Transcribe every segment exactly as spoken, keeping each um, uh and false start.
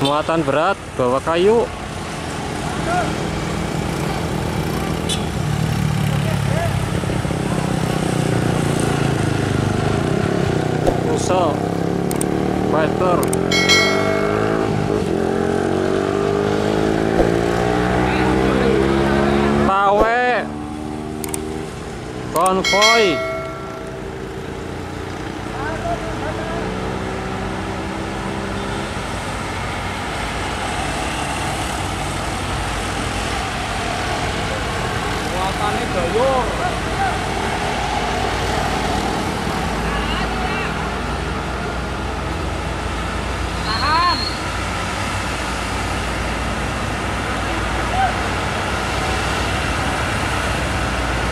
muatan berat, bawa kayu. Musel, fiber. Tawe, konvoy.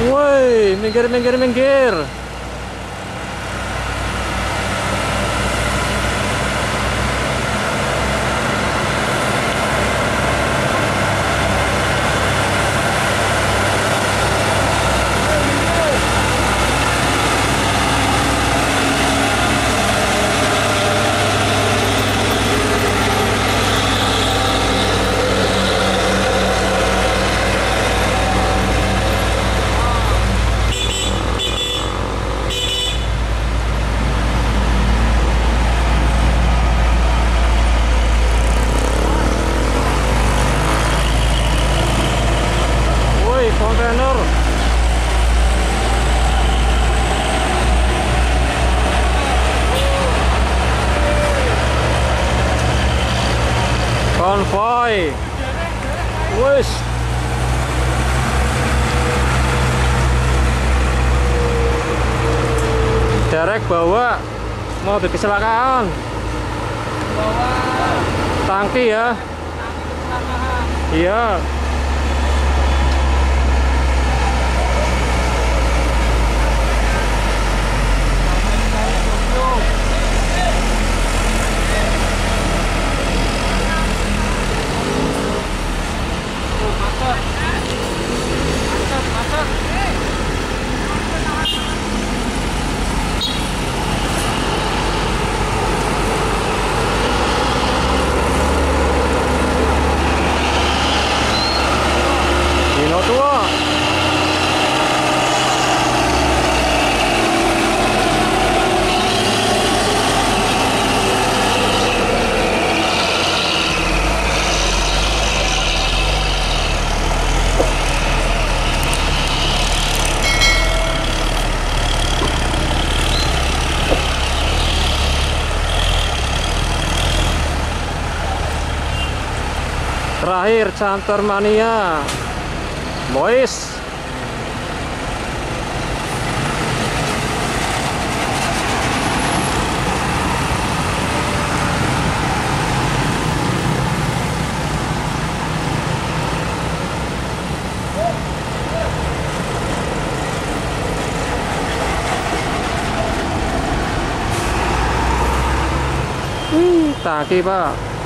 Woi, minggir, minggir, minggir. Konvoy, wes. Derek bawa mobil kecelakaan. Bawa tangki ya. Iya. Terakhir Cantermania Boys. Wih, tangki Pak.